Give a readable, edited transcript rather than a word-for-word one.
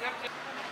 Yep.